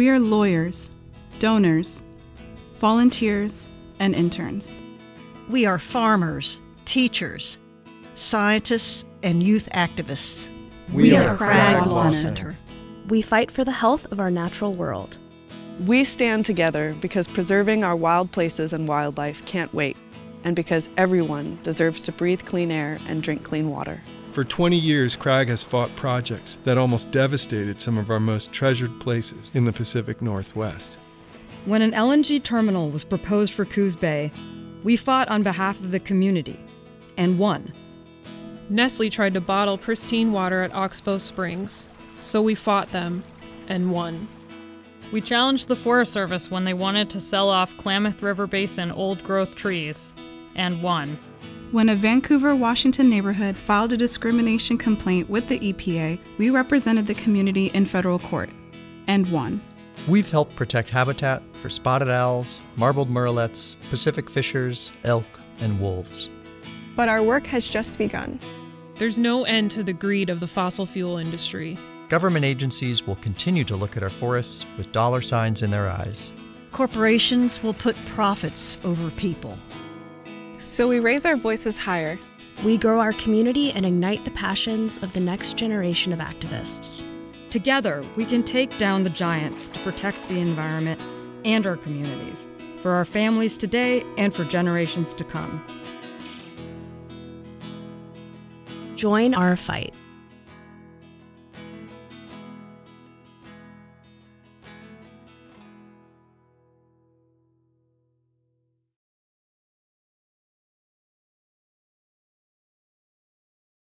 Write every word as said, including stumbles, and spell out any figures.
We are lawyers, donors, volunteers, and interns. We are farmers, teachers, scientists, and youth activists. We, we are Crag Law Center. We fight for the health of our natural world. We stand together because preserving our wild places and wildlife can't wait, and because everyone deserves to breathe clean air and drink clean water. For twenty years, Crag has fought projects that almost devastated some of our most treasured places in the Pacific Northwest. When an L N G terminal was proposed for Coos Bay, we fought on behalf of the community, and won. Nestle tried to bottle pristine water at Oxbow Springs, so we fought them, and won. We challenged the Forest Service when they wanted to sell off Klamath River Basin old-growth trees, and won. When a Vancouver, Washington neighborhood filed a discrimination complaint with the E P A, we represented the community in federal court, and won. We've helped protect habitat for spotted owls, marbled murrelets, Pacific fishers, elk, and wolves. But our work has just begun. There's no end to the greed of the fossil fuel industry. Government agencies will continue to look at our forests with dollar signs in their eyes. Corporations will put profits over people. So we raise our voices higher. We grow our community and ignite the passions of the next generation of activists. Together, we can take down the giants to protect the environment and our communities, for our families today and for generations to come. Join our fight.